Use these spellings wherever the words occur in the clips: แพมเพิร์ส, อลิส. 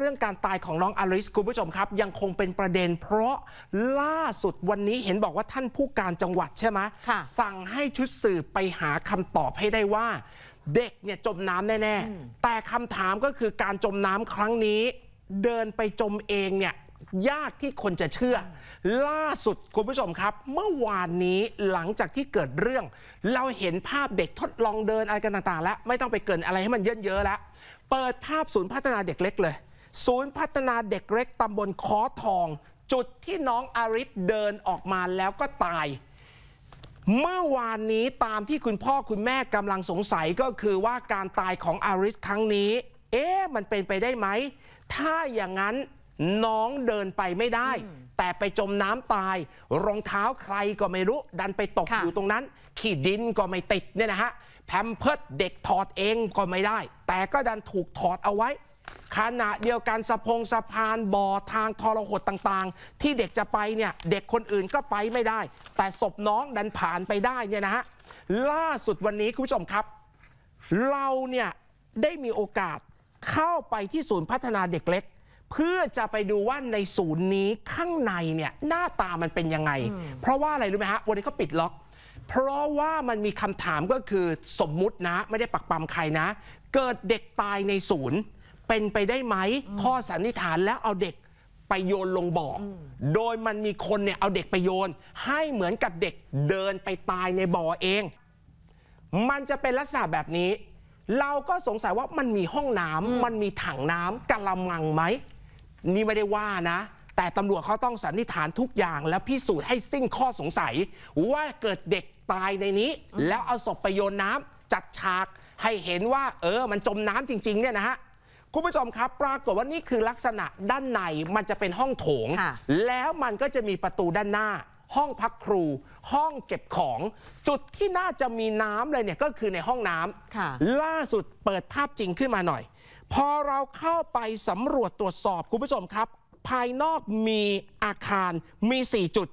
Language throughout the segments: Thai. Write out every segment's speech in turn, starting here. เรื่องการตายของน้องอลิซคุณผู้ชมครับยังคงเป็นประเด็นเพราะล่าสุดวันนี้เห็นบอกว่าท่านผู้การจังหวัดใช่ไหมสั่งให้ชุดสืบไปหาคำตอบให้ได้ว่าเด็กเนี่ยจมน้ำแน่ๆแต่คำถามก็คือการจมน้ำครั้งนี้เดินไปจมเองเนี่ยยากที่คนจะเชื่อล่าสุดคุณผู้ชมครับเมื่อวานนี้หลังจากที่เกิดเรื่องเราเห็นภาพเด็กทดลองเดินอะไรกันต่างๆแล้วไม่ต้องไปเกินอะไรให้มันเยอะๆแล้วเปิดภาพศูนย์พัฒนาเด็กเล็กเลยศูนย์พัฒนาเด็กเล็กตำบลค้อทองจุดที่น้องอาริสเดินออกมาแล้วก็ตายเมื่อวานนี้ตามที่คุณพ่อคุณแม่กำลังสงสัยก็คือว่าการตายของอาริสครั้งนี้มันเป็นไปได้ไหมถ้าอย่างนั้นน้องเดินไปไม่ได้แต่ไปจมน้ำตายรองเท้าใครก็ไม่รู้ดันไปตกอยู่ตรงนั้นขีดดินก็ไม่ติดเนี่ยนะฮะแพมเพิร์สเด็กถอดเองก็ไม่ได้แต่ก็ดันถูกถอดเอาไว้ขณะเดียวกันสะพานบ่อทางทรหดต่างๆที่เด็กจะไปเนี่ยเด็กคนอื่นก็ไปไม่ได้แต่ศพน้องดันผ่านไปได้เนี่ยนะฮะล่าสุดวันนี้คุณผู้ชมครับเราเนี่ยได้มีโอกาสเข้าไปที่ศูนย์พัฒนาเด็กเล็กเพื่อจะไปดูว่าในศูนย์นี้ข้างในเนี่ยหน้าตามันเป็นยังไงเพราะว่าอะไรรู้ไหมฮะวันนี้เขาปิดล็อกเพราะว่ามันมีคำถามก็คือสมมุตินะไม่ได้ปักปำใครนะเกิดเด็กตายในศูนย์เป็นไปได้ไหมข้อสันนิษฐานแล้วเอาเด็กไปโยนลงบ่อโดยมันมีคนเนี่ยเอาเด็กไปโยนให้เหมือนกับเด็กเดินไปตายในบ่อเองมันจะเป็นลักษณะแบบนี้เราก็สงสัยว่ามันมีห้องน้ำมันมีถังน้ำกะละมังไหมนี่ไม่ได้ว่านะแต่ตำรวจเขาต้องสันนิษฐานทุกอย่างและพิสูจน์ให้สิ้นข้อสงสัยว่าเกิดเด็กตายในนี้แล้วเอาศพไปโยนน้ำจัดฉากให้เห็นว่ามันจมน้ำจริงๆเนี่ยนะฮะคุณผู้ชมครับปรากฏว่านี่คือลักษณะด้านในมันจะเป็นห้องโถงแล้วมันก็จะมีประตูด้านหน้าห้องพักครูห้องเก็บของจุดที่น่าจะมีน้ำเลยเนี่ยก็คือในห้องน้ำล่าสุดเปิดภาพจริงขึ้นมาหน่อยพอเราเข้าไปสำรวจตรวจสอบคุณผู้ชมครับภายนอกมีอาคารมี4จุด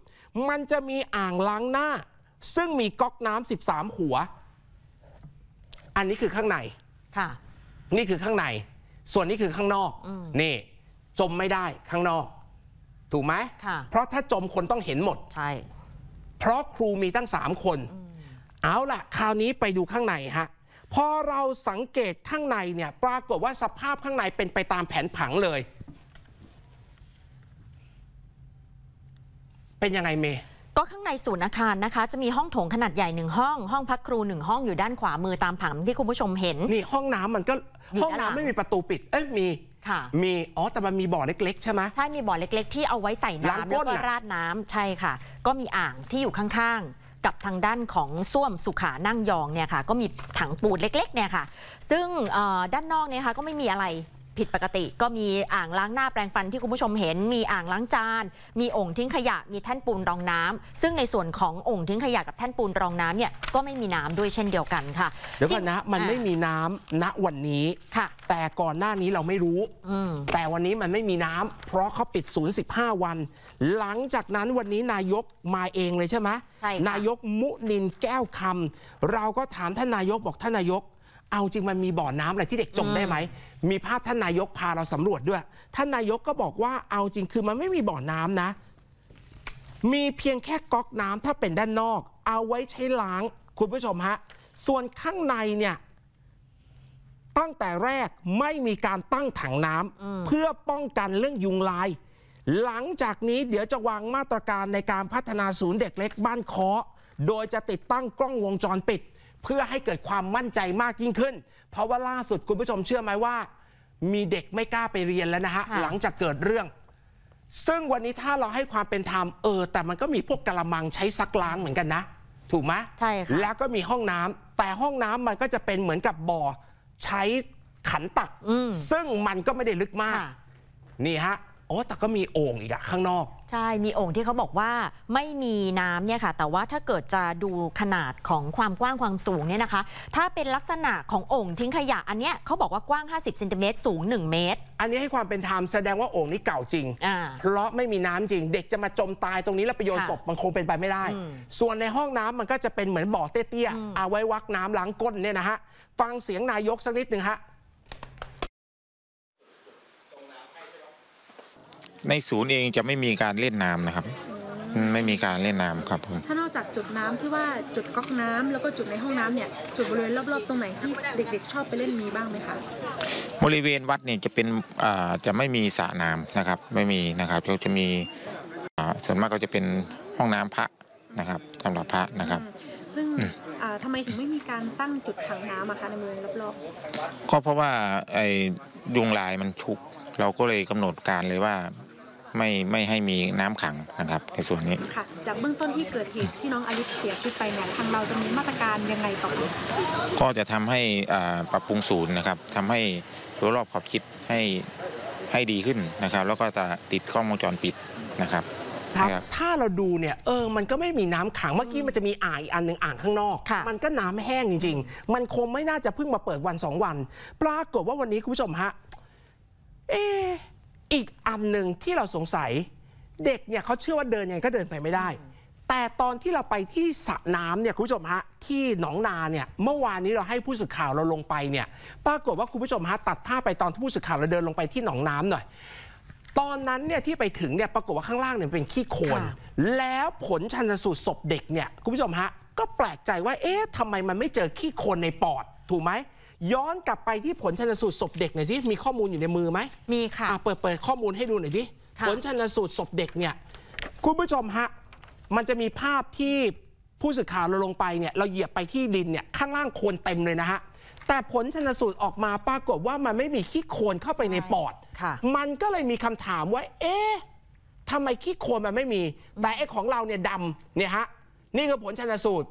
มันจะมีอ่างล้างหน้าซึ่งมีก๊อกน้ำ13หัวอันนี้คือข้างในนี่คือข้างในส่วนนี้คือข้างนอกนี่จมไม่ได้ข้างนอกถูกไหมเพราะถ้าจมคนต้องเห็นหมดใช่เพราะครูมีตั้ง3คนเอาล่ะคราวนี้ไปดูข้างในฮะพอเราสังเกตข้างในเนี่ยปรากฏว่าสภาพข้างในเป็นไปตามแผนผังเลยเป็นยังไงเมย์ก็ข้างในศูนย์อาคารนะคะจะมีห้องโถงขนาดใหญ่1ห้องห้องพักครู1ห้องอยู่ด้านขวามือตามผังที่คุณผู้ชมเห็นนี่ห้องน้ำมันก็ห้องน้ำไม่มีประตูปิดมีมีแต่มันมีบ่อเล็กๆใช่ไหมใช่มีบ่อเล็กๆที่เอาไว้ใส่น้ำแล้วก็ราดน้ำใช่ค่ะก็มีอ่างที่อยู่ข้างๆกับทางด้านของส้วมสุขานั่งยองเนี่ยค่ะก็มีถังปูนเล็กๆเนี่ยค่ะซึ่งด้านนอกเนี่ยค่ะก็ไม่มีอะไรผิดปกติก็มีอ่างล้างหน้าแปรงฟันที่คุณผู้ชมเห็นมีอ่างล้างจานมีโอ่งทิ้งขยะมีแท่นปูนรองน้ำซึ่งในส่วนของโอ่งทิ้งขยะกับแท่นปูนรองน้ำเนี่ยก็ไม่มีน้ำด้วยเช่นเดียวกันค่ะเดี๋ยวก่อนนะมันไม่มีน้ำณวันนี้ค่ะแต่ก่อนหน้านี้เราไม่รู้แต่วันนี้มันไม่มีน้ำเพราะเขาปิดศูนย์15วันหลังจากนั้นวันนี้นายกมาเองเลยใช่ไหมนายกมุนินแก้วคำเราก็ถามท่านนายกบอกท่านนายกเอาจริงมันมีบ่อน้ำอะไรที่เด็กจมได้ไหมมีภาพท่านนายกพาเราสำรวจด้วยท่านนายกก็บอกว่าเอาจริงคือมันไม่มีบ่อน้ำนะมีเพียงแค่ก๊อกน้ำถ้าเป็นด้านนอกเอาไว้ใช้ล้างคุณผู้ชมฮะส่วนข้างในเนี่ยตั้งแต่แรกไม่มีการตั้งถังน้ำเพื่อป้องกันเรื่องยุงลายหลังจากนี้เดี๋ยวจะวางมาตรการในการพัฒนาศูนย์เด็กเล็กบ้านค้อโดยจะติดตั้งกล้องวงจรปิดเพื่อให้เกิดความมั่นใจมากยิ่งขึ้นเพราะว่าล่าสุดคุณผู้ชมเชื่อไหมว่ามีเด็กไม่กล้าไปเรียนแล้วนะฮะหลังจากเกิดเรื่องซึ่งวันนี้ถ้าเราให้ความเป็นธรรมแต่มันก็มีพวกกะละมังใช้ซักล้างเหมือนกันนะถูกไหมใช่ค่ะแล้วก็มีห้องน้ำแต่ห้องน้ำมันก็จะเป็นเหมือนกับบ่อใช้ขันตักซึ่งมันก็ไม่ได้ลึกมากนี่ฮะแต่ก็มีโอ่งอีกอะข้างนอกใช่มีโอ่งที่เขาบอกว่าไม่มีน้ำเนี่ยค่ะแต่ว่าถ้าเกิดจะดูขนาดของความกว้างความสูงเนี่ยนะคะถ้าเป็นลักษณะของโอ่งทิ้งขยะอันเนี้ยเขาบอกว่ากว้าง50เซนติเมตรสูง1เมตรอันนี้ให้ความเป็นธรรมแสดงว่าโอ่งนี้เก่าจริงเพราะไม่มีน้ำจริงเด็กจะมาจมตายตรงนี้แล้วไปโยนศพมันคงเป็นไปไม่ได้ส่วนในห้องน้ำมันก็จะเป็นเหมือนบ่อเตี้ยๆเอาไว้วักน้ำล้างก้นเนี่ยนะฮะฟังเสียงนายกสักนิดหนึ่งฮะ ในศูนย์เองจะไม่มีการเล่นน้ำนะครับไม่มีการเล่นน้ำครับผมถ้านอกจากจุดน้ำที่ว่าจุดก๊อกน้ำแล้วก็จุดในห้องน้ำเนี่ยจุดบริเวณรอบๆตรงไหนที่เด็กๆชอบไปเล่นมีบ้างไหมคะบริเวณวัดเนี่ยจะเป็นจะไม่มีสระน้ำนะครับไม่มีนะครับเขาจะมีส่วนมากก็จะเป็นห้องน้ำพระนะครับสำหรับพระนะครับซึ่งทำไมถึงไม่มีการตั้งจุดถังน้ำอะคะในบริเวณรอบๆก็เพราะว่าไอ้ยุงลายมันชุกเราก็เลยกำหนดการเลยว่าไม่ให้มีน้ำขังนะครับในส่วนนี้ค่ะจากเบื้องต้นที่เกิดเหตุที่น้องอลิซเสียชีวิตไปเนี่ยทางเราจะมีมาตรการยังไงต่อก็จะทำให้ปรับปรุงศูนย์นะครับทำให้รั้วรอบขอบชิดให้ดีขึ้นนะครับแล้วก็จะติดกล้องวงจรปิดนะครับถ้าเราดูเนี่ยมันก็ไม่มีน้ำขังเมื่อกี้มันจะมีอ่างอีกอันหนึ่งอ่างข้างนอกมันก็น้ำแห้งจริงๆมันคงไม่น่าจะเพิ่งมาเปิดวัน2วันปรากฏว่าวันนี้คุณผู้ชมฮะอีกอันหนึ่งที่เราสงสัยเด็กเนี่ยเขาเชื่อว่าเดินยังไงก็เดินไปไม่ได้แต่ตอนที่เราไปที่สระน้ำเนี่ยคุณผู้ชมฮะที่หนองนาเนี่ยเมื่อวานนี้เราให้ผู้สื่อข่าวเราลงไปเนี่ยปรากฏว่าคุณผู้ชมฮะตัดภาพไปตอนที่ผู้สื่อข่าวเราเดินลงไปที่หนองน้ำหน่อยตอนนั้นเนี่ยที่ไปถึงเนี่ยปรากฏว่าข้างล่างเนี่ยเป็นขี้โคลนแล้วผลชันสูตรศพเด็กเนี่ยคุณผู้ชมฮะก็แปลกใจว่าทำไมมันไม่เจอขี้โคลนในปอดถูกไหมย้อนกลับไปที่ผลชันสูตรศพเด็กหน่อยสิมีข้อมูลอยู่ในมือไหมมีค่ะเปิดข้อมูลให้ดูหน่อยดิผลชันสูตรศพเด็กเนี่ยคุณผู้ชมฮะมันจะมีภาพที่ผู้สื่อข่าวเราลงไปเนี่ยเราเหยียบไปที่ดินเนี่ยข้างล่างโคลนเต็มเลยนะฮะแต่ผลชันสูตรออกมาปรากฏว่ามันไม่มีขี้โคลนเข้าไปในปอดมันก็เลยมีคำถามว่าทำไมขี้โคลนมันไม่มีแต่ของเราเนี่ยดำเนี่ยฮะนี่คือผลชันสูตร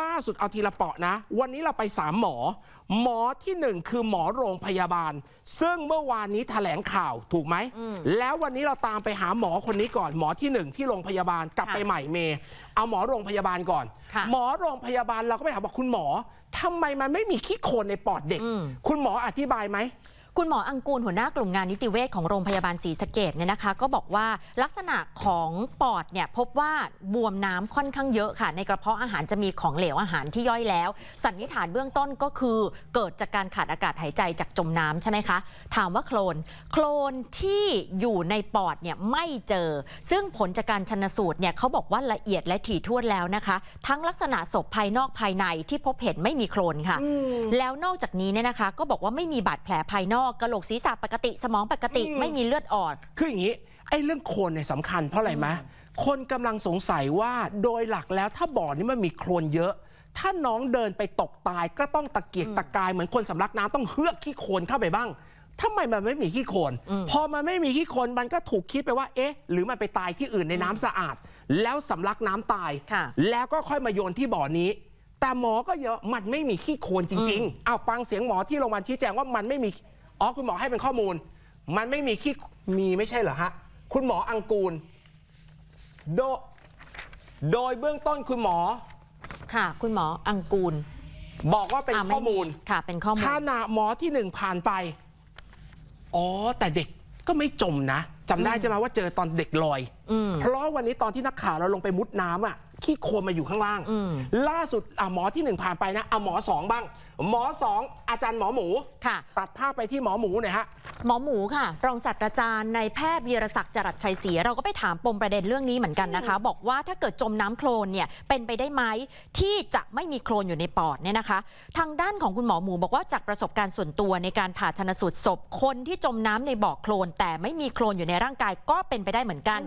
ล่าสุดเอาทีละเปาะนะวันนี้เราไป3หมอหมอที่1คือหมอโรงพยาบาลซึ่งเมื่อวานนี้แถลงข่าวถูกไหมแล้ววันนี้เราตามไปหาหมอคนนี้ก่อนหมอที่1ที่โรงพยาบาลกลับไปใหม่เมย์เอาหมอโรงพยาบาลก่อนหมอโรงพยาบาลเราก็ไปหาบอกคุณหมอทำไมมันไม่มีขี้โคลนในปอดเด็กคุณหมออธิบายไหมคุณหมออังกูลหัวหน้ากลุ่มงานนิติเวชของโรงพยาบาลศรีสะเกษเนี่ยนะคะก็บอกว่าลักษณะของปอดเนี่ยพบว่าบวมน้ำค่อนข้างเยอะค่ะในกระเพาะอาหารจะมีของเหลวอาหารที่ย่อยแล้วสันนิษฐานเบื้องต้นก็คือเกิดจากการขาดอากาศหายใจจากจมน้ำใช่ไหมคะถามว่าโคลนที่อยู่ในปอดเนี่ยไม่เจอซึ่งผลจากการชันสูตรเนี่ยเขาบอกว่าละเอียดและถี่ถ้วนแล้วนะคะทั้งลักษณะศพภายนอกภายในที่พบเห็นไม่มีโคลนค่ะแล้วนอกจากนี้เนี่ยนะคะก็บอกว่าไม่มีบาดแผลภายนอกกระโหลกศีรษะปกติสมองปกติไม่มีเลือดออกคืออย่างนี้เรื่องโคลนเนี่ยสำคัญเพราะอะไรไหมคนกำลังสงสัยว่าโดยหลักแล้วถ้าบ่อนี้มันมีโคลนเยอะถ้าน้องเดินไปตกตายก็ต้องตะเกียกตะกายเหมือนคนสำลักน้ำต้องเฮือกขี้โคลนเข้าไปบ้างทำไมมันไม่มีขี้โคลนพอมันไม่มีขี้โคลนมันก็ถูกคิดไปว่าหรือมันไปตายที่อื่นในน้ำสะอาดแล้วสำลักน้ำตายแล้วก็ค่อยมาโยนที่บ่อนี้แต่หมอก็เยอะมันไม่มีขี้โคลนจริงๆเอาฟังเสียงหมอที่โรงพยาบาลชี้แจงว่ามันไม่มีคุณหมอให้เป็นข้อมูลมันไม่มีขี้มีไม่ใช่เหรอฮะคุณหมออังกูลโดยเบื้องต้นคุณหมอค่ะคุณหมออังกูลบอกว่าเป็นข้อมูลค่ะเป็นข้อมูลขณะหมอที่1ผ่านไปแต่เด็กก็ไม่จมนะจำได้ใช่ไหมว่าเจอตอนเด็กลอยเพราะวันนี้ตอนที่นักข่าวเราลงไปมุดน้ำอ่ะขี้โคลนมาอยู่ข้างล่างล่าสุดหมอที่1ผ่านไปนะหมอ2บ้างหมอ2อาจารย์หมอหมูค่ะตัดภาพไปที่หมอหมูหน่อยฮะหมอหมูค่ะรองศาสตราจารย์นายแพทย์วีรศักดิ์จรัสชัยศรีเราก็ไปถามปมประเด็นเรื่องนี้เหมือนกันนะคะบอกว่าถ้าเกิดจมน้ำโคลนเนี่ยเป็นไปได้ไหมที่จะไม่มีโคลนอยู่ในปอดเนี่ยนะคะทางด้านของคุณหมอหมูบอกว่าจากประสบการณ์ส่วนตัวในการผ่าชันสูตรศพคนที่จมน้ำในบ่อโคลนแต่ไม่มีโคลนอยู่ในร่างกายก็เป็นไปได้เหมือนกัน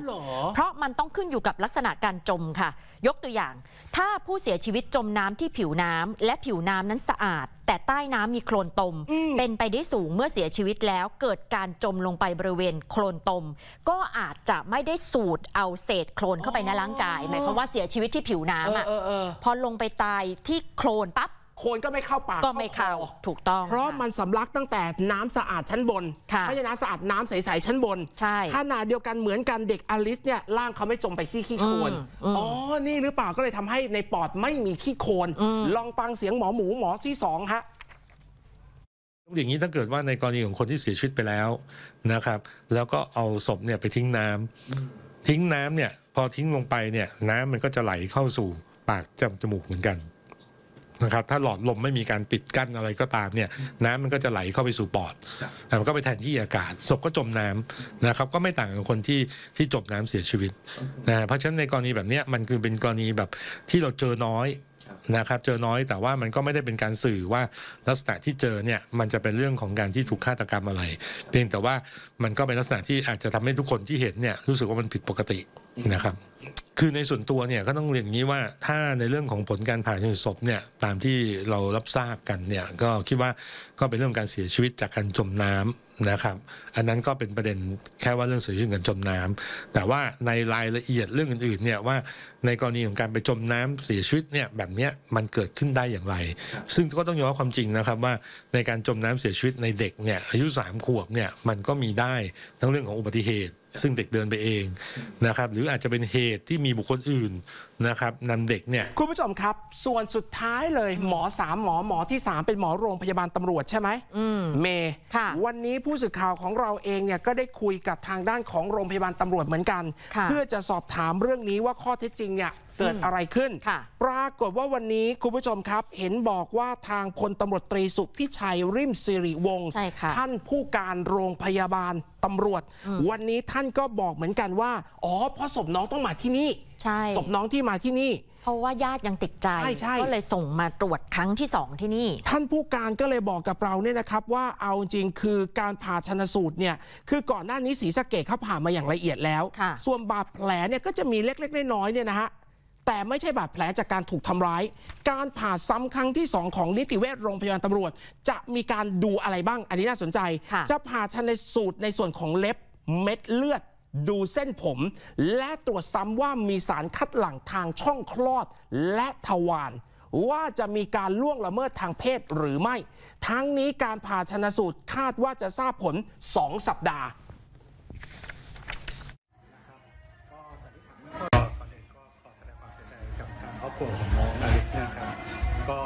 เพราะมันต้องขึ้นอยู่กับลักษณะการจมค่ะยกตัวอย่างถ้าผู้เสียชีวิตจมน้ำที่ผิวน้ำและผิวน้ำนั้นสะอาดแต่ใต้น้ำมีโคลนตมเป็นไปได้สูงเมื่อเสียชีวิตแล้วเกิดการจมลงไปบริเวณโคลนตมก็อาจจะไม่ได้สูดเอาเศษโคลนเข้าไปในร่างกายหมายความว่าเสียชีวิตที่ผิวน้ำพอลงไปตายที่โคลนปั๊บโคลนก็ไม่เข้าปากก็ไม่เข้าถูกต้องเพราะมันสำลักตั้งแต่น้ำสะอาดชั้นบนไม่ใช่น้ำสะอาดน้ำใสๆชั้นบนใช่ขนาดเดียวกันเหมือนกันเด็กอลิซเนี่ยร่างเขาไม่จมไปขี้โคลนนี่หรือเปล่าก็เลยทำให้ในปอดไม่มีขี้โคลนลองฟังเสียงหมอหมูหมอที่2ฮะอย่างนี้ถ้าเกิดว่าในกรณีของคนที่เสียชีวิตไปแล้วนะครับแล้วก็เอาศพเนี่ยไปทิ้งน้ำเนี่ยพอทิ้งลงไปเนี่ยน้ำมันก็จะไหลเข้าสู่ปากจมูกเหมือนกัน นะครับถ้าหลอดลมไม่มีการปิดกั้นอะไรก็ตามเนี่ยน้ำมันก็จะไหลเข้าไปสู่ปอดมันก็ไปแทนที่อากาศศพก็จมน้ำนะครับก็ไม่ต่างกับคนที่จมน้ำเสียชีวิตนะเพราะฉะนั้นในกรณีแบบนี้มันคือเป็นกรณีแบบที่เราเจอน้อยนะครับเจอน้อยแต่ว่ามันก็ไม่ได้เป็นการสื่อว่าลักษณะที่เจอเนี่ยมันจะเป็นเรื่องของการที่ถูกฆาตกรรมอะไรเพียงแต่ว่ามันก็เป็นลักษณะที่อาจจะทำให้ทุกคนที่เห็นเนี่ยรู้สึกว่ามันผิดปกตินะครับคือในส่วนตัวเนี่ยก็ต้องเรียนอย่างนี้ว่าถ้าในเรื่องของผลการผ่าพิสูจน์ศพเนี่ยตามที่เรารับทราบกันเนี่ยก็คิดว่าก็เป็นเรื่องการเสียชีวิตจากการจมน้ำนะครับอันนั้นก็เป็นประเด็นแค่ว่าเรื่องเสียชีวิตการจมน้ำแต่ว่าในรายละเอียดเรื่องอื่นๆเนี่ยว่าในกรณีของการไปจมน้ำเสียชีวิตเนี่ยแบบนี้มันเกิดขึ้นได้อย่างไรซึ่งก็ต้องยอมรับความจริงนะครับว่าในการจมน้ำเสียชีวิตในเด็กเนี่ยอายุ3 ขวบเนี่ยมันก็มีได้ทั้งเรื่องของอุบัติเหตุซึ่งเด็กเดินไปเองนะครับหรืออาจจะเป็นเหตุที่มีบุคคลอื่นนะครับนำเด็กเนี่ยคุณผู้ชมครับส่วนสุดท้ายเลยหมอ3หมอที่3เป็นหมอโรงพยาบาลตำรวจใช่ไหมเมย์วันนี้ผู้สื่อข่าวของเราเองเนี่ยก็ได้คุยกับทางด้านของโรงพยาบาลตำรวจเหมือนกันเพื่อจะสอบถามเรื่องนี้ว่าข้อเท็จจริงเนี่ยเกิดอะไรขึ้นปรากฏว่าวันนี้คุณผู้ชมครับเห็นบอกว่าทางพลตำรวจตรีสุพิชัยริมสิริวงศ์ท่านผู้การโรงพยาบาลตำรวจวันนี้ท่านก็บอกเหมือนกันว่าอ๋อเพราะศพน้องต้องมาที่นี่ศพน้องที่มาที่นี่เพราะว่าญาติยังติดใจก็เลยส่งมาตรวจครั้งที่2ที่นี่ท่านผู้การก็เลยบอกกับเราเนี่ยนะครับว่าเอาจริงคือการผ่าชันสูตรเนี่ยคือก่อนหน้านี้ศรีสะเกษเขาผ่ามาอย่างละเอียดแล้วส่วนบาดแผลเนี่ยก็จะมีเล็กๆน้อยๆเนี่ยนะฮะแต่ไม่ใช่บาดแผลจากการถูกทำร้ายการผ่าซ้ำครั้งที่2ของนิติเวชโรงพยาบาลตำรวจจะมีการดูอะไรบ้างอันนี้น่าสนใจจะผ่าชันสูตรในส่วนของเล็บเม็ดเลือดดูเส้นผมและตรวจซ้ำว่ามีสารคัดหลั่งทางช่องคลอดและทวารว่าจะมีการล่วงละเมิดทางเพศหรือไม่ทั้งนี้การผ่าชันสูตรคาดว่าจะทราบผล2 สัปดาห์ของน้องอลิซนะครับก็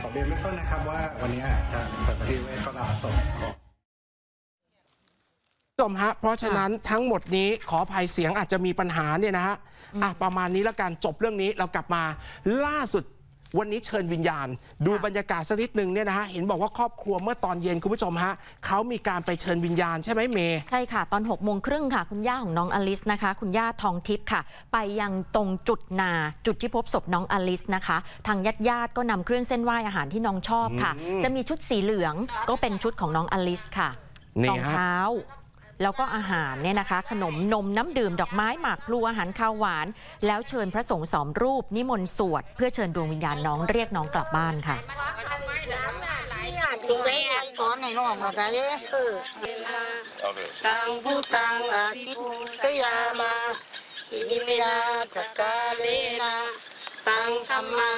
ขอเรียนเบื้องต้นนะครับว่าวันนี้ทางสถานีก็รับส่งจบฮะเพราะฉะนั้นทั้งหมดนี้ขออภัยเสียงอาจจะมีปัญหาเนี่ยนะฮะประมาณนี้แล้วกันจบเรื่องนี้เรากลับมาล่าสุดวันนี้เชิญวิญญาณดูบรรยากาศสักนิดนึงเนี่ยนะฮะเห็นบอกว่าครอบครัวเมื่อตอนเย็นคุณผู้ชมฮะเขามีการไปเชิญวิญญาณใช่ไหมเมย์ใช่ค่ะตอน 18:30 ค่ะคุณย่าของน้องอลิซนะคะคุณย่าทองทิพย์ค่ะไปยังตรงจุดนาจุดที่พบศพน้องอลิซนะคะทางญาติก็นำเครื่องเส้นไหว้อาหารที่น้องชอบค่ะจะมีชุดสีเหลืองก็เป็นชุดของน้องอลิซค่ะรองเท้าแล้วก็อาหารเนี่ยนะคะขนมนมน้ำดื่มดอกไม้หมากพลูอาหารข้าวหวานแล้วเชิญพระสงฆ์2 รูปนิมนต์สวดเพื่อเชิญดวงวิญญาณน้องเรียกน้องกลับบ้านค่ะ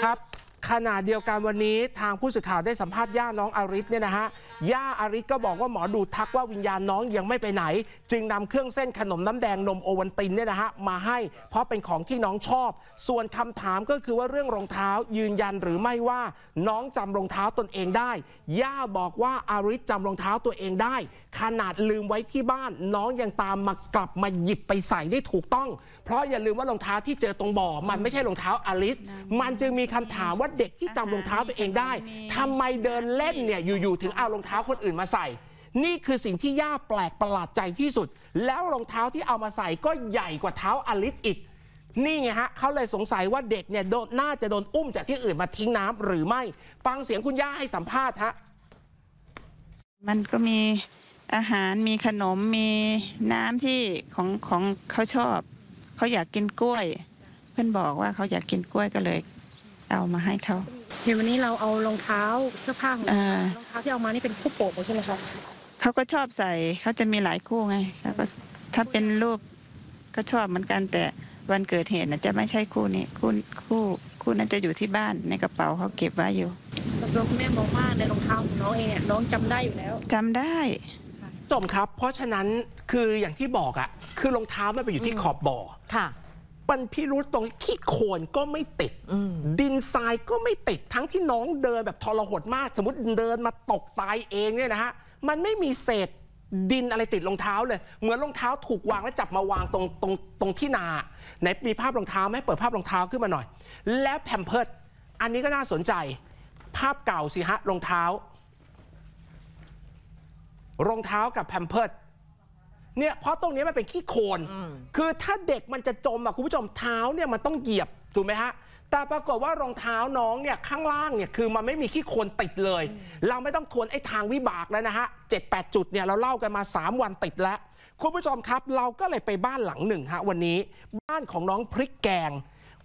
ครับขณะเดียวกันวันนี้ทางผู้สื่อข่าวได้สัมภาษณ์ย่าน้องอลิซเนี่ยนะฮะย่าอลิซก็บอกว่าหมอดูทักว่าวิญญาณน้องยังไม่ไปไหนจึงนำเครื่องเส้นขนมน้ำแดงนมโอวันตินเนี่ยนะฮะมาให้เพราะเป็นของที่น้องชอบส่วนคำถามก็คือว่าเรื่องรองเท้ายืนยันหรือไม่ว่าน้องจำรองเท้าตนเองได้ย่าบอกว่าอลิซจำรองเท้าตัวเองได้ขนาดลืมไว้ที่บ้านน้องยังตามมากลับมาหยิบไปใส่ได้ถูกต้องเพราะอย่าลืมว่ารองเท้าที่เจอตรงบ่อมันไม่ใช่รองเท้าอลิซมันจึงมีคำถามว่าเด็กที่จำรองเท้าตัวเองได้ทำไมเดินเล่นเนี่ยอยู่ๆถึงเอารองเท้าคนอื่นมาใส่นี่คือสิ่งที่ย่าแปลกประหลาดใจที่สุดแล้วรองเท้าที่เอามาใส่ก็ใหญ่กว่าเท้าอลิซอีกนี่ไงฮะเขาเลยสงสัยว่าเด็กเนี่ยน่าจะโดนอุ้มจากที่อื่นมาทิ้งน้ำหรือไม่ฟังเสียงคุณย่าให้สัมภาษณ์ฮะมันก็มีอาหารมีขนมมีน้ำที่ของเขาชอบเขาอยากกินกล้วยเพื่อนบอกว่าเขาอยากกินกล้วยก็เลยเอามาให้เขาเดี๋ยววันนี้เราเอารองเท้าเสื้อผ้ารองเท้าที่เอามานี่เป็นคู่โปะใช่ไหมคะเขาก็ชอบใส่เขาจะมีหลายคู่ไงแล้วก็ถ้าเป็นรูปก็ชอบเหมือนกันแต่วันเกิดเหตุจะไม่ใช่คู่นี้คู่นั้นจะอยู่ที่บ้านในกระเป๋าเขาเก็บไว้อยู่สำหรับคุณแม่มองว่าในรองเท้าของน้องเองน้องจำได้อยู่แล้วจำได้จบครับเพราะฉะนั้นคืออย่างที่บอกอ่ะคือรองเท้ามันไปอยู่ที่ขอบบ่อค่ะมันพิรุษตรงขี้โคลนก็ไม่ติดดินทรายก็ไม่ติดทั้งที่น้องเดินแบบทรหดมากสมมติเดินมาตกตายเองเนี่ยนะฮะมันไม่มีเศษดินอะไรติดรองเท้าเลยเหมือนรองเท้าถูกวางและจับมาวางตรงที่นาไหนมีภาพรองเท้าไหมเปิดภาพรองเท้าขึ้นมาหน่อยแล้วแพมเพิร์ส อันนี้ก็น่าสนใจภาพเก่าสิฮะรองเท้ากับแพมเพิร์สเนี่ยเพราะตรงนี้มันเป็นขี้โคลนคือถ้าเด็กมันจะจมอ่ะคุณผู้ชมเท้าเนี่ยมันต้องเหยียบถูกไหมฮะแต่ปรากฏว่ารองเท้าน้องเนี่ยข้างล่างเนี่ยคือมันไม่มีขี้โคลนติดเลยเราไม่ต้องทวนไอ้ทางวิบากแล้วนะฮะ 7-8 จุดเนี่ยเราเล่ากันมา3วันติดแล้วคุณผู้ชมครับเราก็เลยไปบ้านหลังหนึ่งฮะวันนี้บ้านของน้องพริกแกง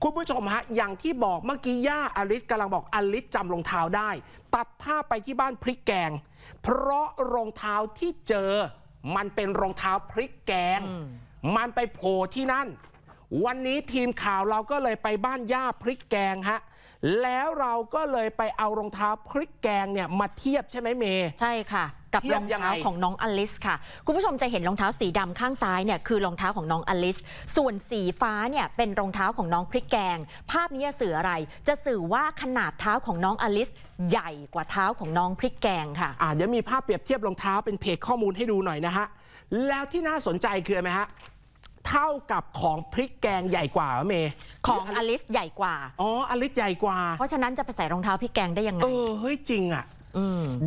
คุณผู้ชมฮะอย่างที่บอกเมื่อกี้ย่าอลิสกำลังบอกอลิสจำรองเท้าได้ตัดภาพไปที่บ้านพริกแกงเพราะรองเท้าที่เจอมันเป็นรองเท้าพริกแกงมันไปโผล่ที่นั่นวันนี้ทีมข่าวเราก็เลยไปบ้านย่าพริกแกงฮะแล้วเราก็เลยไปเอารองเท้าพริกแกงเนี่ยมาเทียบใช่ไหมเมย์ใช่ค่ะกับรองเท้าของน้องอลิสค่ะคุณผู้ชมจะเห็นรองเท้าสีดำข้างซ้ายเนี่ยคือรองเท้าของน้องอลิสส่วนสีฟ้าเนี่ยเป็นรองเท้าของน้องพริกแกงภาพนี้จะสื่ออะไรจะสื่อว่าขนาดเท้าของน้องอลิสใหญ่กว่าเท้าของน้องพริกแกงค่ะเดี๋ยวมีภาพเปรียบเทียบรองเท้าเป็นเพจข้อมูลให้ดูหน่อยนะฮะแล้วที่น่าสนใจคืออะไรฮะเท่ากับของพริกแกงใหญ่กว่าเมย์ของอลิสใหญ่กว่าอลิสใหญ่กว่าเพราะฉะนั้นจะไปใส่รองเท้าพริกแกงได้ยังไงเฮ้ยจริงอ่ะ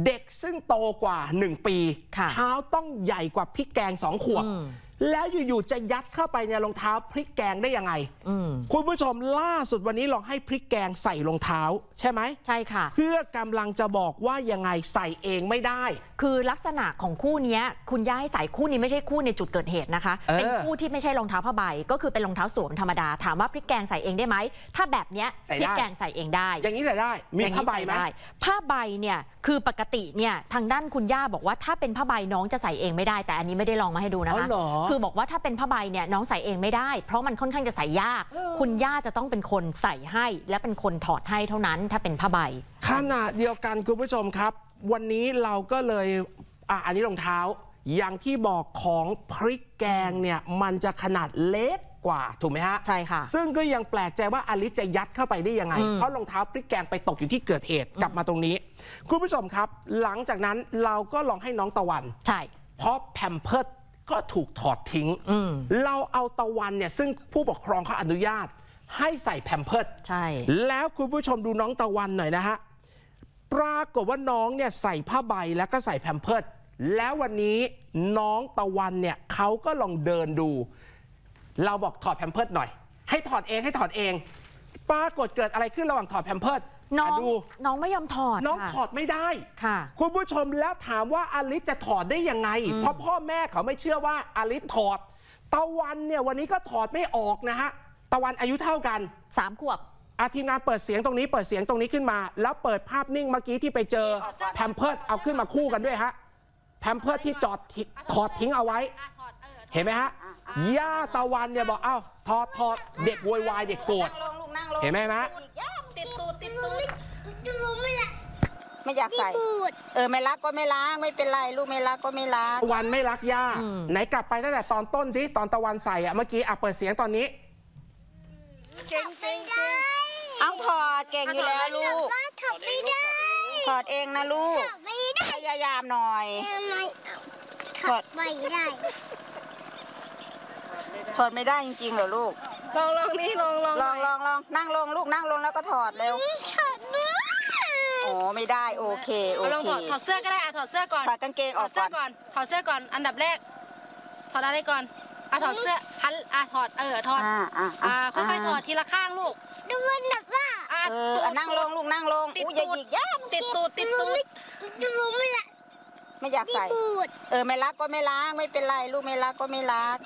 เด็กซึ่งโตกว่า1ปีเท้าต้องใหญ่กว่าพริกแกง2 ขวบแล้วอยู่ๆจะยัดเข้าไปในรองเท้าพริกแกงได้ยังไงคุณผู้ชมล่าสุดวันนี้ลองให้พริกแกงใส่รองเท้าใช่ไหมใช่ค่ะเพื่อกำลังจะบอกว่ายังไงใส่เองไม่ได้คือลักษณะของคู่นี้คุณย่าให้ใส่คู่นี้ไม่ใช่คู่ในจุดเกิดเหตุนะคะ เป็นคู่ที่ไม่ใช่รองเท้าผ้าใบก็คือเป็นรองเท้าสวมธรรมดาถามว่าพริกแกงใส่เองได้ไหมถ้าแบบนี้พริกแกงใส่เองได้อย่างนี้ใส่ได้มีผ้าใบไหมผ้าใบเนี่ยคือปกติเนี่ยทางด้านคุณย่าบอกว่าถ้าเป็นผ้าใบน้องจะใส่เองไม่ได้แต่อันนี้ไม่ได้ลองมาให้ดูนะคะคือบอกว่าถ้าเป็นผ้าใบเนี่ยน้องใส่เองไม่ได้เพราะมันค่อนข้างจะใส่ยากคุณย่าจะต้องเป็นคนใส่ให้และเป็นคนถอดให้เท่านั้นถ้าเป็นผ้าใบขนาดเดียวกันคุณผู้ชมครับวันนี้เราก็เลยอันนี้รองเท้าอย่างที่บอกของพริกแกงเนี่ยมันจะขนาดเล็กกว่าถูกไหมฮะใช่ค่ะซึ่งก็ยังแปลกใจว่าอลิสจะยัดเข้าไปได้ยังไงเพราะรองเท้าพริกแกงไปตกอยู่ที่เกิดเหตุกลับมาตรงนี้คุณผู้ชมครับหลังจากนั้นเราก็ลองให้น้องตะวันใช่เพราะแพมเพิร์สก็ถูกถอดทิ้งเราเอาตะวันเนี่ยซึ่งผู้ปกครองเขาอนุญาตให้ใส่แพมเพิร์สใช่แล้วคุณผู้ชมดูน้องตะวันหน่อยนะฮะปรากฏว่าน้องเนี่ยใส่ผ้าใบแล้วก็ใส่แพมเพิร์สแล้ววันนี้น้องตะวันเนี่ยเขาก็ลองเดินดูเราบอกถอดแพมเพิร์สหน่อยให้ถอดเองปรากฏเกิดอะไรขึ้นระหว่างถอดแพมเพิร์สน้องไม่ยอมถอดน้องถอดไม่ได้ค่ะคุณผู้ชมแล้วถามว่าอลิสจะถอดได้ยังไงเพราะพ่อแม่เขาไม่เชื่อว่าอลิสถอดตะวันเนี่ยวันนี้ก็ถอดไม่ออกนะฮะตะวันอายุเท่ากัน3 ขวบทีมงานเปิดเสียงตรงนี้ขึ้นมาแล้วเปิดภาพนิ่งเมื่อกี้ที่ไปเจอแพมเพิร์สเอาขึ้นมาคู่กันด้วยฮะแพมเพิร์สที่จอดถอดทิ้งเอาไว้เห็นไหมฮะย่าตะวันเนี่ยบอกเอ้าถอดเด็กโวยวายเด็กโกรธเห็นไหมฮะไม่อยากใส่ไม่รักก็ไม่ล้างไม่เป็นไรลูกไม่รักก็ไม่ล้างตะวันไม่รักย่าไหนกลับไปตั้งแต่ตอนต้นที่ตอนตะวันใส่เมื่อกี้เปิดเสียงตอนนี้เก่งเก่งเอาถอดเก่งอยู่แล้วลูกถอดไม่ได้ถอดเองนะลูกพยายามหน่อยถอดไม่ได้ถอดไม่ได้จริงๆเหรอลูกลองนี่ลองนั่งลงลูกนั่งลงแล้วก็ถอดเร็วโอ้ไม่ได้โอเคถอดเสื้อก็ได้ถอดเสื้อก่อนถอดกางเกงออกก่อนถอดเสื้อก่อนอันดับแรกถอดอะไรก่อนถอดเสื้อหันถอดถอดค่อยๆถอดทีละข้างลูกดูมันแบบว่านั่งลงลูกนั่งลงอู้อย่าหยิกย่ำติดตูดดูไม่อยากใส่ไม่รักก็ไม่ล้างไม่เป็นไรลูกไม่รักก็ไม่รัก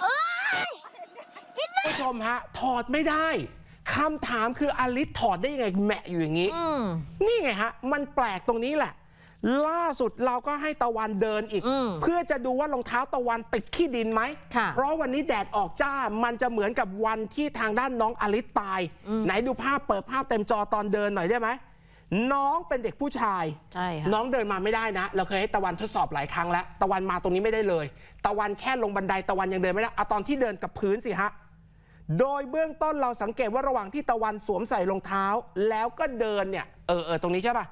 ผู้ชมฮะถอดไม่ได้คำถามคืออลิสถอดได้ยังไงแหมะอยู่อย่างนี้นี่ไงฮะมันแปลกตรงนี้แหละล่าสุดเราก็ให้ตะวันเดินอีกเพื่อจะดูว่ารองเท้าตะวันติดขี้ดินไหมเพราะวันนี้แดดออกจ้ามันจะเหมือนกับวันที่ทางด้านน้องอลิสตายไหนดูภาพเปิดภาพเต็มจอตอนเดินหน่อยได้ไหมน้องเป็นเด็กผู้ชายใช่ค่ะน้องเดินมาไม่ได้นะเราเคยให้ตะวันทดสอบหลายครั้งแล้วตะวันมาตรงนี้ไม่ได้เลยตะวันแค่ลงบันไดตะวันยังเดินไม่ได้เอาตอนที่เดินกับพื้นสิฮะโดยเบื้องต้นเราสังเกตว่าระหว่างที่ตะวันสวมใส่รองเท้าแล้วก็เดินเนี่ยตรงนี้ใช่ป่ะ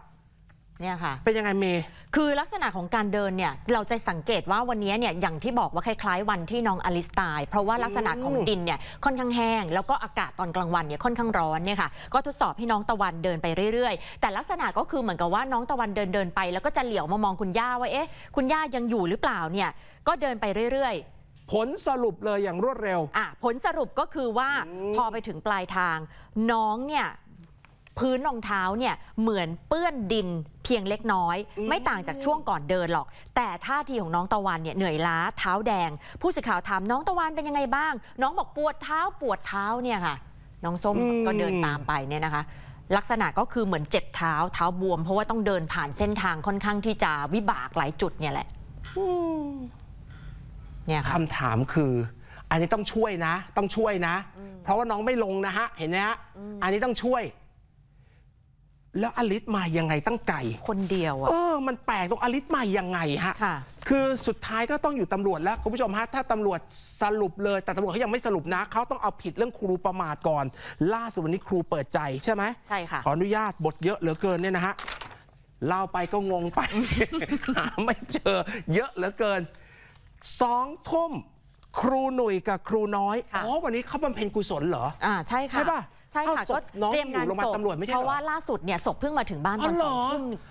เนี่ยค่ะเป็นยังไงเมย์คือลักษณะของการเดินเนี่ยเราจะสังเกตว่าวันนี้เนี่ยอย่างที่บอกว่าคล้ายๆวันที่น้องอลิสตายเพราะว่าลักษณะของดินเนี่ยค่อนข้างแห้งแล้วก็อากาศตอนกลางวันเนี่ยค่อนข้างร้อนเนี่ยค่ะก็ทดสอบให้น้องตะวันเดินไปเรื่อยๆแต่ลักษณะก็คือเหมือนกับว่าน้องตะวันเดินไปแล้วก็จะเหลียวมามองคุณย่าว่าเอ๊ะคุณย่ายังอยู่หรือเปล่าเนี่ยก็เดินไปเรื่อยๆผลสรุปเลยอย่างรวดเร็วผลสรุปก็คือว่าพอไปถึงปลายทางน้องเนี่ยพื้นรองเท้าเนี่ยเหมือนเปื้อนดินเพียงเล็กน้อยไม่ต่างจากช่วงก่อนเดินหรอกแต่ท่าทีของน้องตะวันเนี่ยเหนื่อยล้าเท้าแดงผู้สื่อข่าวถามน้องตะวันเป็นยังไงบ้างน้องบอกปวดเท้าเนี่ยค่ะน้องส้มก็เดินตามไปเนี่ยนะคะลักษณะก็คือเหมือนเจ็บเท้าบวมเพราะว่าต้องเดินผ่านเส้นทางค่อนข้างที่จะวิบากหลายจุดเนี่ยแหละคำถามคืออันนี้ต้องช่วยนะเพราะว่าน้องไม่ลงนะฮะเห็นไหมฮะอันนี้ต้องช่วยแล้วอลิสมายังไงตั้งไก่คนเดียวมันแปลกตรงอลิสมายังไงฮะคือสุดท้ายก็ต้องอยู่ตำรวจแล้วคุณผู้ชมฮะถ้าตำรวจสรุปเลยแต่ตำรวจเขายังไม่สรุปนะเขาต้องเอาผิดเรื่องครูประมาทก่อนล่าสุดวันนี้ครูเปิดใจใช่ไหมใช่ค่ะขออนุญาตบทเยอะเหลือเกินเนี่ยนะฮะเล่าไปก็งงไปหาไม่เจอเยอะเหลือเกิน20:00 น.ครูหนุ่ยกับครูน้อยวันนี้เขาบำเพ็ญกุศลเหรอใช่ค่ะใช่ป่ะใช่ค่ะก็เตรียมงานศพเพราะว่าล่าสุดเนี่ยศพเพิ่งมาถึงบ้านตอน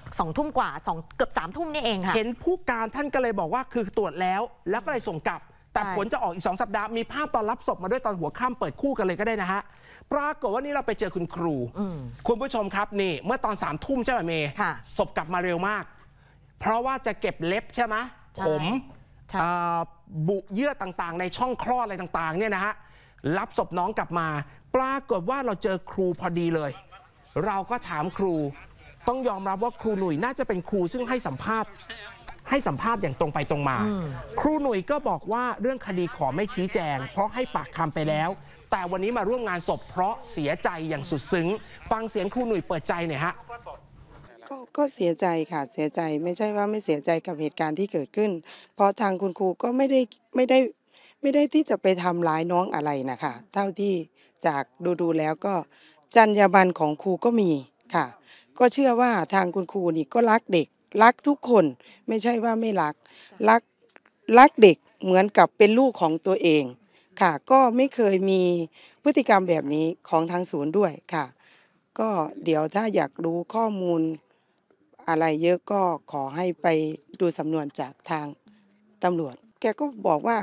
2 ทุ่มกว่าเกือบ3 ทุ่มนี่เองค่ะเห็นผู้การท่านก็เลยบอกว่าคือตรวจแล้วก็เลยส่งกลับแต่ผลจะออกอีก2 สัปดาห์มีภาพตอนรับศพมาด้วยตอนหัวค่ำเปิดคู่กันเลยก็ได้นะฮะปรากฏว่านี่เราไปเจอคุณครูคุณผู้ชมครับนี่เมื่อตอน3 ทุ่มใช่ไหมเมย์ศพกลับมาเร็วมากเพราะว่าจะเก็บเล็บใช่ไหมผมบุเยื่อต่างๆในช่องคลอดอะไรต่างๆเนี่ยนะฮะรับศพน้องกลับมาปรากฏว่าเราเจอครูพอดีเลยเราก็ถามครูต้องยอมรับว่าครูหนุ่ยน่าจะเป็นครูซึ่งให้สัมภาษณ์อย่างตรงไปตรงมาครูหนุ่ยก็บอกว่าเรื่องคดีขอไม่ชี้แจงเพราะให้ปากคำไปแล้วแต่วันนี้มาร่วมงานศพเพราะเสียใจอย่างสุดซึ้งฟังเสียงครูหนุ่ยเปิดใจหน่อยฮะก็เสียใจค่ะเสียใจไม่ใช่ว่าไม่เสียใจกับเหตุการณ์ที่เกิดขึ้นเพราะทางคุณครูก็ไม่ได้ที่จะไปทำร้ายน้องอะไรนะคะเท่าที่จากดูแล้วก็จรรยาบรรณของครูก็มีค่ะก็เชื่อว่าทางคุณครูนี่ก็รักเด็กรักทุกคนไม่ใช่ว่าไม่รักเด็กเหมือนกับเป็นลูกของตัวเองค่ะก็ไม่เคยมีพฤติกรรมแบบนี้ของทางศูนย์ด้วยค่ะก็เดี๋ยวถ้าอยากรู้ข้อมูลอะไรเยอะก็ขอให้ไปดูสำนวนจากทางตำรวจแกก็บอกว่า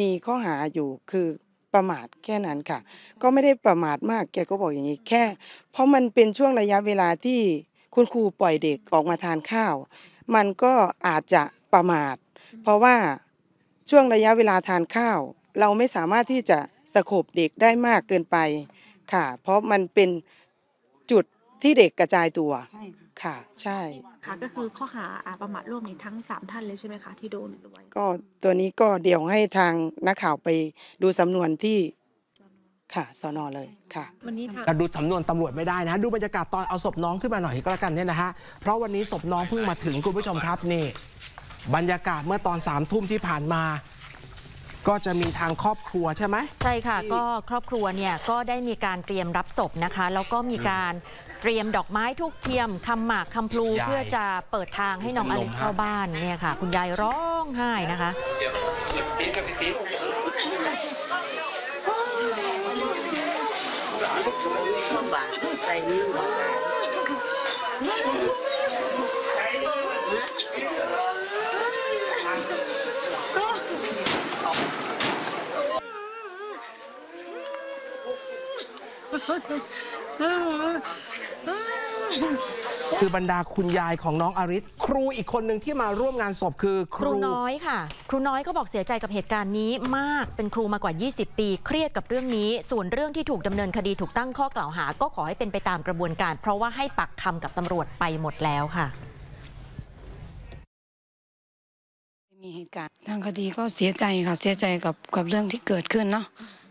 มีข้อหาอยู่คือประมาทแค่นั้นค่ะก็ไม่ได้ประมาทมากแกก็บอกอย่างนี้แค่เพราะมันเป็นช่วงระยะเวลาที่คุณครูปล่อยเด็กออกมาทานข้าวมันก็อาจจะประมาทเพราะว่าช่วงระยะเวลาทานข้าวเราไม่สามารถที่จะสะกดเด็กได้มากเกินไปค่ะเพราะมันเป็นจุดที่เด็กกระจายตัวค่ะใช่ค่ะก็คือข้อหาประมาทร่วมนี้ทั้ง3 ท่านเลยใช่ไหมคะที่โดนด้วยก็ตัวนี้ก็เดี๋ยวให้ทางนักข่าวไปดูสำนวนที่ค่ะสน.เลยค่ะวันนี้เราดูสำนวนตำรวจไม่ได้นะดูบรรยากาศตอนเอาศพน้องขึ้นมาหน่อยก็แล้วกันเนี่ยนะฮะเพราะวันนี้ศพน้องเพิ่งมาถึงคุณผู้ชมครับนี่บรรยากาศเมื่อตอน3 ทุ่มที่ผ่านมาก็จะมีทางครอบครัวใช่ไหมใช่ค่ะก็ครอบครัวเนี่ยก็ได้มีการเตรียมรับศพนะคะแล้วก็มีการเตรียมดอกไม้ทุกเทียมคำหมากคำพลูเพื่อจะเปิดทางให้น้องอลิสเข้าบ้านเนี่ยค่ะคุณยายร้องไห้นะคะคือบรรดาคุณยายของน้องอลิสครูอีกคนหนึ่งที่มาร่วมงานศพคือครูน้อยค่ะครูน้อยก็บอกเสียใจกับเหตุการณ์นี้มากเป็นครูมากว่า20 ปีเครียดกับเรื่องนี้ส่วนเรื่องที่ถูกดำเนินคดีถูกตั้งข้อกล่าวหาก็ขอให้เป็นไปตามกระบวนการเพราะว่าให้ปากคำกับตำรวจไปหมดแล้วค่ะมีเหตุการณ์ทางคดีก็เสียใจค่ะเสียใจกับเรื่องที่เกิดขึ้นเนาะ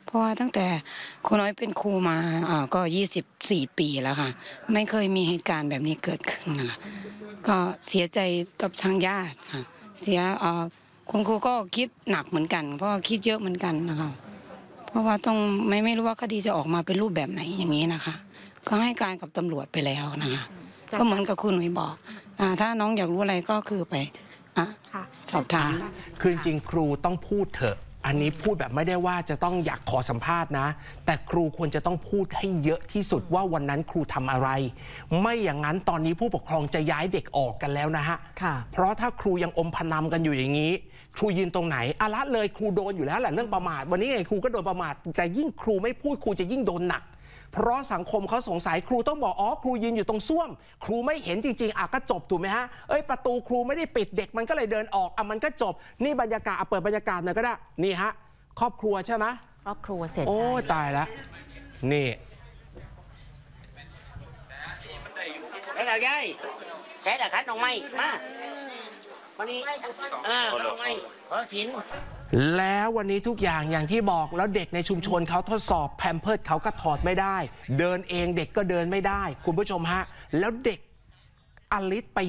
เพราะว่าตั้งแต่ครูน้อยเป็นครูมาก็24 ปีแล้วค่ะไม่เคยมีเหตุการณ์แบบนี้เกิดขึ้นนะคะก็เสียใจกับทางญาติค่ะคุณครูก็คิดหนักเหมือนกันเพราะคิดเยอะเหมือนกันนะคะเพราะว่าต้องไม่รู้ว่าคดีจะออกมาเป็นรูปแบบไหนอย่างนี้นะคะก็ให้การกับตำรวจไปแล้วนะคะก็เหมือนกับคุณหนุ่ยบอก ถ้าน้องอยากรู้อะไรก็คือไปสอบถามคือจริงครูต้องพูดเถอะอันนี้พูดแบบไม่ได้ว่าจะต้องอยากขอสัมภาษณ์นะแต่ครูควรจะต้องพูดให้เยอะที่สุดว่าวันนั้นครูทำอะไรไม่อย่างนั้นตอนนี้ผู้ปกครองจะย้ายเด็กออกกันแล้วนะฮะเพราะถ้าครูยังอมพนันกันอยู่อย่างนี้ครูยืนตรงไหนอะละเลยครูโดนอยู่แล้วแหละเรื่องประมาทวันนี้ไงครูก็โดนประมาทแต่ยิ่งครูไม่พูดครูจะยิ่งโดนหนักเพราะสังคมเขาสงสัยครูต้องบอกอ๋อครูยืนอยู่ตรงส้วมครูไม่เห็นจริงๆอ่ะก็จบถูกไหมฮะเอ้ยประตูครูไม่ได้ปิดเด็กมันก็เลยเดินออกอ่ะมันก็จบนี่บรรยากาศเปิดบรรยากาศหน่อยก็ได้นี่ฮะครอบครัวใช่ไหมครอบครัวเสร็จโอ้ตายแล้วนี่ไอ้เหล่าใหญ่ใช่เหรอคะน้องไม้มาวันนี้น้องไม้ชินแล้ววันนี้ทุกอย่างอย่างที่บอกแล้วเด็กในชุมชนเขาทดสอบแพมเพิร์สเขาก็ถอดไม่ได้เดินเองเด็กก็เดินไม่ได้คุณผู้ชมฮะแล้วเด็กอลิสไป